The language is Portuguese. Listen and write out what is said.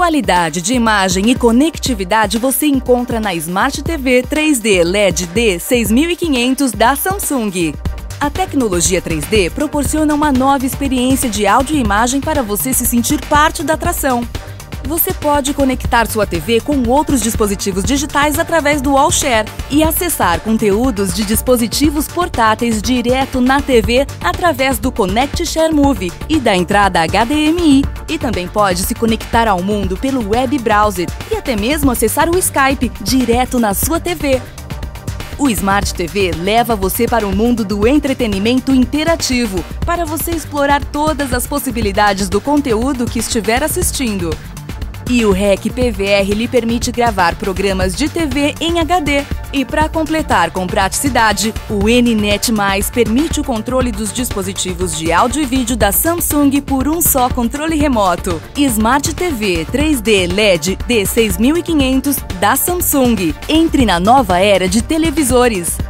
Qualidade de imagem e conectividade você encontra na Smart TV 3D LED D6500 da Samsung. A tecnologia 3D proporciona uma nova experiência de áudio e imagem para você se sentir parte da atração. Você pode conectar sua TV com outros dispositivos digitais através do AllShare e acessar conteúdos de dispositivos portáteis direto na TV através do ConnectShare Movie e da entrada HDMI. E também pode se conectar ao mundo pelo web browser e até mesmo acessar o Skype direto na sua TV. O Smart TV leva você para o mundo do entretenimento interativo, para você explorar todas as possibilidades do conteúdo que estiver assistindo. E o REC PVR lhe permite gravar programas de TV em HD. E para completar com praticidade, o N-Net+ permite o controle dos dispositivos de áudio e vídeo da Samsung por um só controle remoto. Smart TV 3D LED D6500 da Samsung. Entre na nova era de televisores.